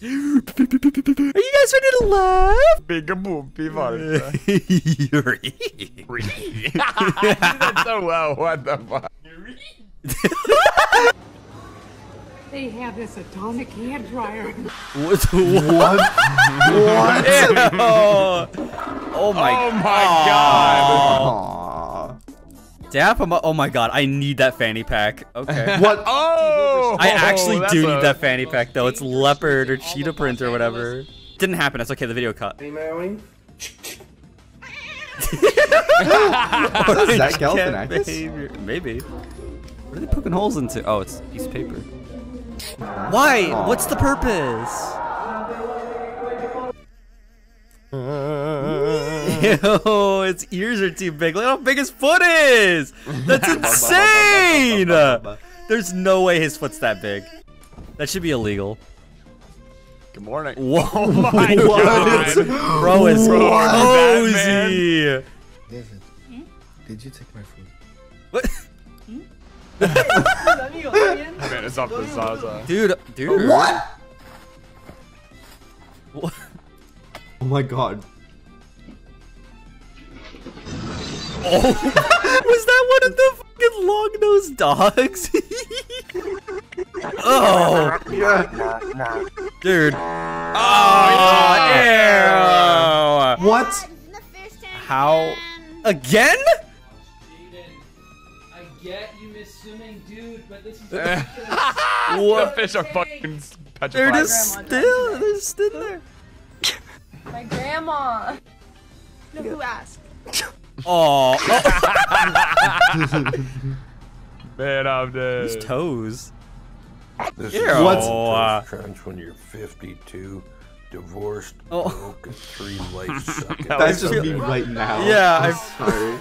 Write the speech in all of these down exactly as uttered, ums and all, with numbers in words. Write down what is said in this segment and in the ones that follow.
Are you guys ready to laugh? Big a boom, Pivarta. Yuri. That's so well. What the fuck? They have this atomic hair dryer. What? What? What? Oh. Oh my! Oh my God! Aww. Dap him up! Oh my God! I need that fanny pack. Okay. What? Oh! I actually oh, do need a... that fanny pack though. It's leopard or cheetah print or whatever. Didn't happen. That's okay. The video cut. What is that skeleton acting? Maybe. What are they poking holes into? Oh, it's a piece of paper. Why? Aww. What's the purpose? Yo, its ears are too big. Look how big his foot is! That's insane! There's no way his foot's that big. That should be illegal. Good morning. Whoa, my God. Bro is cozy. David, hmm? Did you take my food? What? Man, it's off the Zaza. Dude, dude. What? What? Oh my God. Oh. Was that one of the fucking long-nosed dogs? Oh. Dude. Oh, ew. What? How? Again? Get you misassuming, dude, but this is what? The fish are fucking petrified. They're just still, they're still there. My grandma. No, who asked? Oh. Man, I'm dead. These toes. This yeah. What's uh, crunch when you're fifty-two, divorced, oh. broke, and three life suckers. That's just me right now. Yeah, I'm sorry.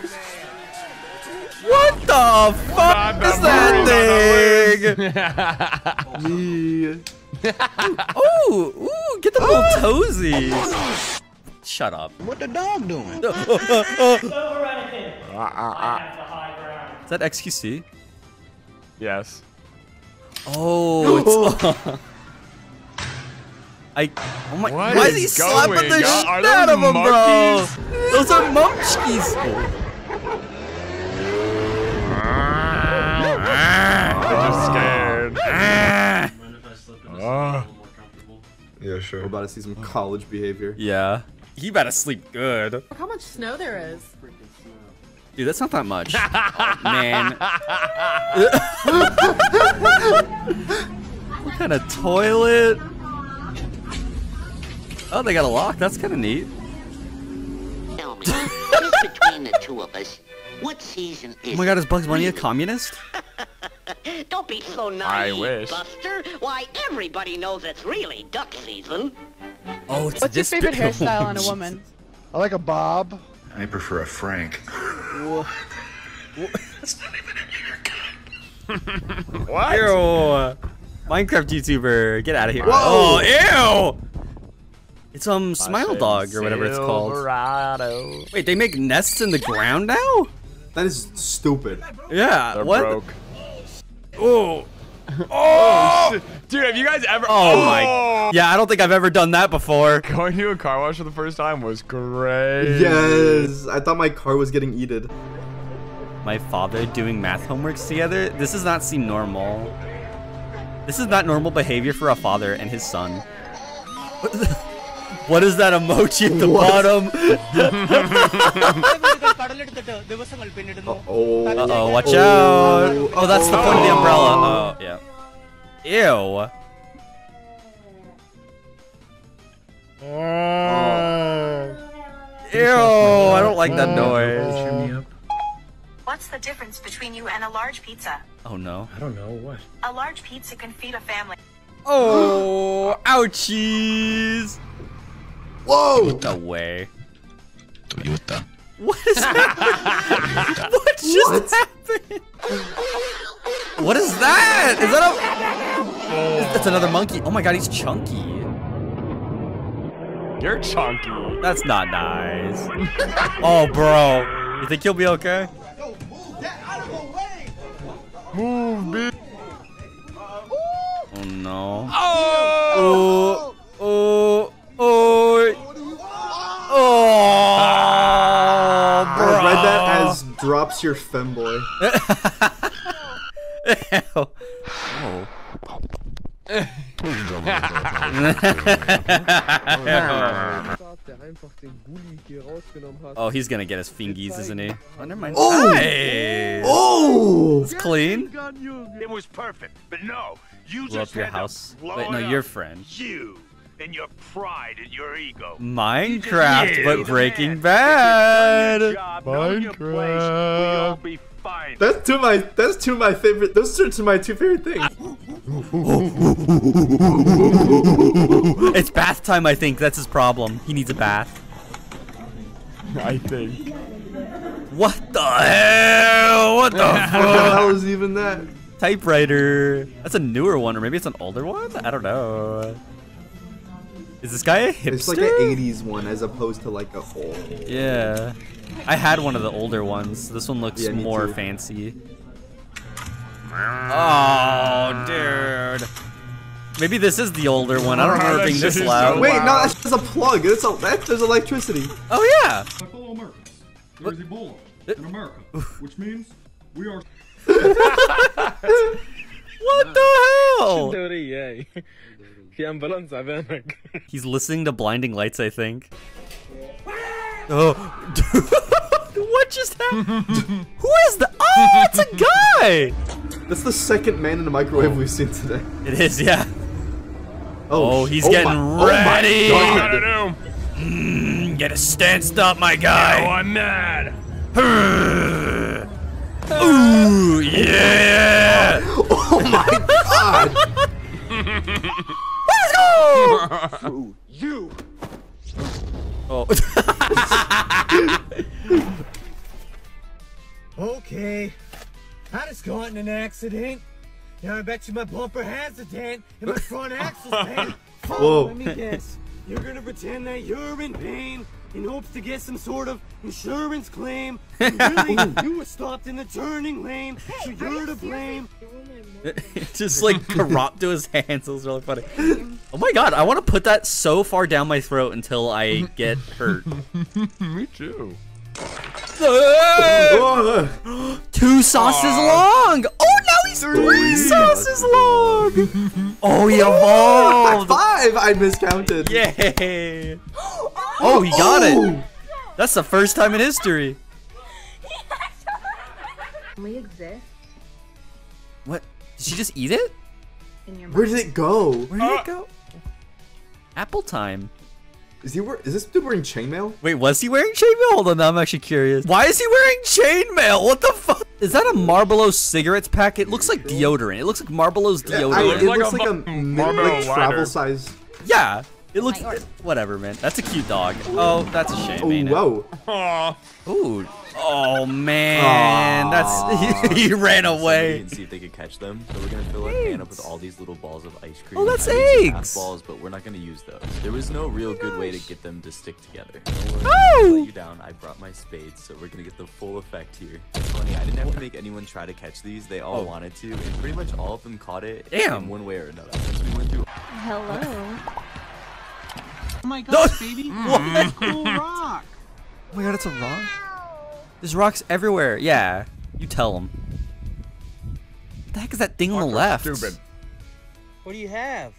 What the fuck is that thing? Ooh, ooh, get the little toesies. Shut up. What the dog doing? Uh, uh, uh. Is that X Q C? Yes. Oh, it's... Uh, I... Oh my... What why is he slapping the shit out of him, bro? Those are munchkies. Oh. I'm just scared. Uh, yeah, sure. We're about to see some college behavior. Yeah. He better sleep good. Look how much snow there is. Dude, that's not that much. Oh, man. What kind of toilet? Oh, they got a lock. That's kind of neat. Tell me, just between the two of us, what season is? Oh my God, is Bugs Bunny a communist? Don't be so naive, I wish. Buster. Why, everybody knows it's really duck season. Oh, it's What's this your favorite hairstyle on a woman? I like a bob. I prefer a Frank. What? That's not even a haircut. What? Ew. Minecraft YouTuber, get out of here. Whoa. Oh, ew. It's um Smile Dog or whatever it's called. Morato. Wait, they make nests in the ground now? That is stupid. Yeah. They're what? Broke. Oh, oh, shit. Dude, have you guys ever? Oh, oh my! Yeah, I don't think I've ever done that before. Going to a car wash for the first time was great. Yes, I thought my car was getting eaten. My father doing math homeworks together. This does not seem normal. This is not normal behavior for a father and his son. What is that emoji at the what? Bottom? Uh-oh, uh-oh, watch oh. out. Oh, that's the point of the umbrella. Oh, yeah. Ew. Oh. Ew, I don't like that noise. What's the difference between you and a large pizza? Oh, no. I don't know, what? A large pizza can feed a family. Oh, ouchies. Whoa! What the way? Toyota. What is happening? What just what? happened? What is that? Is that a? That's another monkey. Oh my God, he's chunky. You're chunky. That's not nice. Oh, bro. You think you'll be okay? Yo, move that out of the way. Move, bitch. Oh no. Oh. Oh. drops your femboy. Ew. Oh. Oh, he's gonna get his fingies, isn't he? Oh, never mind. Oh! Nice. Oh! It's clean. It was perfect, but no, you just your house. Wait, no, your friend. You and your pride and your ego. Minecraft, you but Breaking Bad. Job, Minecraft. Place, that's two of my. That's two of my favorite. Those are two of my two favorite things. It's bath time, I think. That's his problem. He needs a bath. I think. What the hell? What the fuck? How was even that? Typewriter. That's a newer one, or maybe it's an older one? I don't know. Is this guy a hipster? It's like an eighties one as opposed to like a whole. Yeah. I had one of the older ones. This one looks yeah, more too. fancy. Oh, dude. Maybe this is the older one. I don't remember being this loud. Wait, no, that's just a plug. That's a, that's, there's electricity. Oh, yeah. My fellow Americans, there is Ebola in America, which means we are... What the hell? He's listening to Blinding Lights, I think. Oh, what just happened? Who is the? Oh, it's a guy. That's the second man in the microwave oh. we've seen today. It is, yeah. Oh, oh he's oh getting my, ready. Oh my God. Mm, get a stance up, my guy. Oh, I'm mad. Ooh, yeah. Oh my God. Let's go. Through you. Oh. Okay. I just got in an accident. Now I bet you my bumper has a dent and my front axle's bent. Whoa. Let me guess. You're gonna pretend that you're in pain in hopes to get some sort of insurance claim. And really, you were stopped in the turning lane, hey, so you're to blame. Just like corrupt to his hands. It was really funny. Oh my God, I want to put that so far down my throat until I get hurt. Me too. Two sauces Aww. long. Oh, now he's three, three sauces long. Oh, he evolved. Five. I miscounted. Yay. Oh, he got oh. it. That's the first time in history. We exist. What? Did she just eat it? In your Where did it go? Where did uh, it go? Apple time. Is he wearing? Is this dude wearing chainmail? Wait, was he wearing chainmail? Hold on, now I'm actually curious. Why is he wearing chainmail? What the fuck? Is that a Marlboro cigarettes pack? It looks like deodorant. It looks like Marlboro's deodorant. Yeah, I, it, it looks like, like a, a Marlboro like travel size. Yeah, it looks. It, whatever, man. That's a cute dog. Oh, that's a shame. Oh, ain't whoa. It? Ooh. Oh man, Aww. that's he, he ran away. See if they could catch them. So we're gonna fill our pan up with all these little balls of ice cream. Oh, that's eggs. Balls, but we're not gonna use those. There was no real good way to get them to stick together. Oh! Let you down. I brought my spades, so we're gonna get the full effect here. It's funny, I didn't have to make anyone try to catch these. They all oh. wanted to, and pretty much all of them caught it. Damn. In one way or another. Since we went through. Hello. Oh my God, baby! What? Cool rock. Oh my God, it's a rock. There's rocks everywhere. Yeah, you tell them. What the heck is that thing on the left? Stupid. What do you have?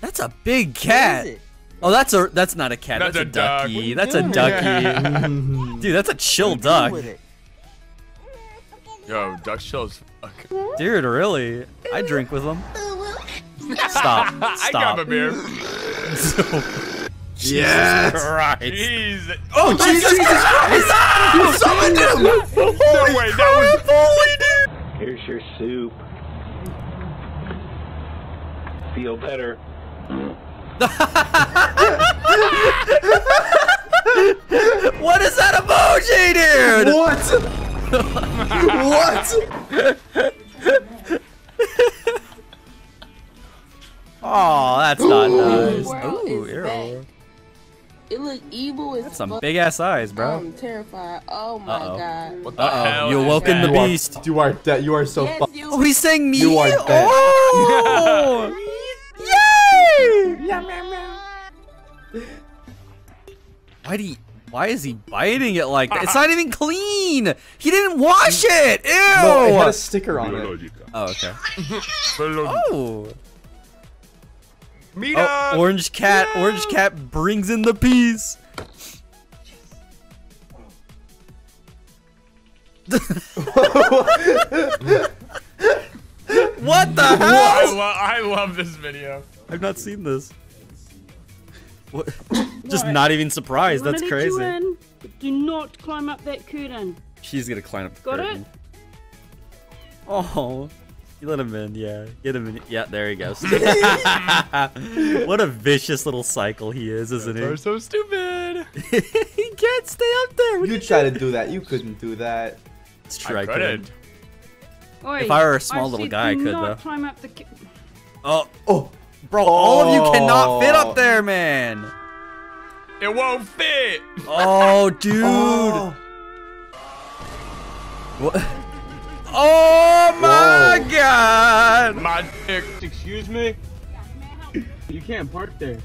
That's a big cat. What is it? Oh, that's a that's not a cat. That's, that's a ducky. That's a ducky. Dude, that's a chill duck. Yo, duck chills. Dude, really? I drink with them. Stop. Stop. I got a beer. Jesus yes. Christ. Jesus. Oh, oh Jesus, Jesus Christ! You summoned him! No way, that was holy, dude! Here's your soup. Feel better. What is that emoji, dude? What? What? Oh, that's not nice. Ooh, arrow. It look evil as That's some big ass eyes, bro. I'm terrified. Oh my uh -oh. God. What the uh -oh. hell? You awoken the beast. You are dead. You are so yes, fucked. Oh, he's saying me. You are dead. Oh! Yay! Why do you? Why is he biting it like that? It's not even clean! He didn't wash it! Ew! No, it had a sticker on it. Oh, okay. Oh! Oh, orange cat, orange cat brings in the peas! What the hell? I, lo I love this video. I've not seen this. What? Just what? Not even surprised. That's crazy. In, do not climb up that curtain. She's gonna climb up the Got curtain. Got it? Oh, you let him in. Yeah, get him in. Yeah, there he goes. What a vicious little cycle he is, isn't Those he? You're so stupid. He can't stay up there. What you try to do that. You couldn't do that. Let's try. I couldn't. Oi, if I were a small I little guy, I could though. Climb up the oh, oh, bro! Oh. All of you cannot fit up there, man. It won't fit. Oh, dude. Oh. What? Oh my Whoa. God! My dick. Excuse me. Yeah, may I help you? You can't park there.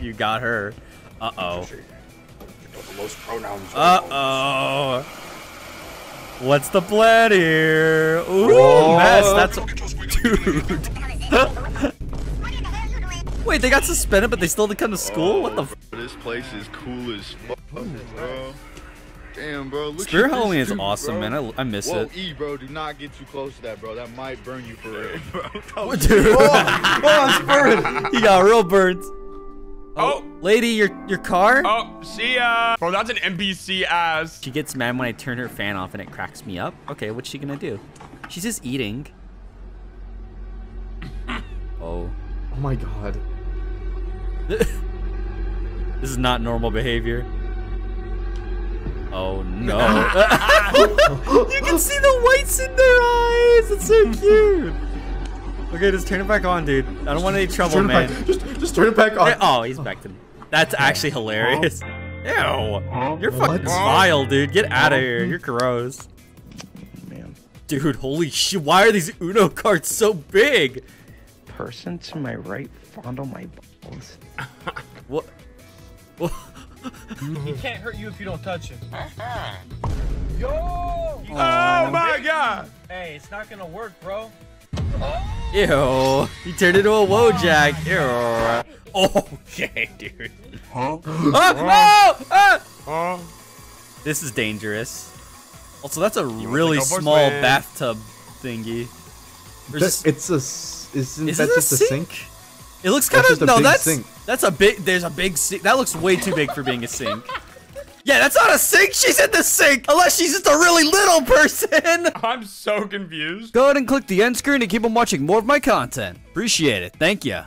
You got her. Uh oh. Most pronouns. Uh oh. What's the plan here? Ooh, oh. mess. That's dude. Wait, they got suspended, but they still didn't come to school. What the? F this place is cool as fuck, bro. Damn, bro. Look Spirit Halloween is dude, awesome, bro. man. I, I miss Whoa, it. E, bro, do not get too close to that, bro. That might burn you for real, bro. Dude, oh, oh, Spirit. He got real burns. Oh, oh, lady, your your car? Oh, see ya. Bro, that's an N P C ass. She gets mad when I turn her fan off and it cracks me up. Okay, what's she gonna do? She's just eating. Oh. Oh my God. This is not normal behavior. Oh no. You can see the whites in their eyes. It's so cute. Okay, just turn it back on, dude. I don't just, want any trouble, man. Just, just turn it back on. Oh, he's back to me. That's actually hilarious. Ew. You're fucking vile, dude. Get out of here. You're gross. Man. Dude, holy shit. Why are these Uno cards so big? Person to my right fondle my balls. What? What? He can't hurt you if you don't touch him. Yo! Oh, oh my God! Hey, it's not gonna work, bro. Ew, he turned into a Wojak. Ew. Okay, dude. Huh? Oh, no! Ah! Huh? This is dangerous. Also, that's a you really small bathtub thingy. That, it's a. Isn't is that just a sink? sink? It looks kind that's of. No, that's. Sink. That's a big. There's a big sink. That looks way too big for being a sink. Yeah, that's not a sink. She's in the sink. Unless she's just a really little person. I'm so confused. Go ahead and click the end screen to keep on watching more of my content. Appreciate it. Thank you.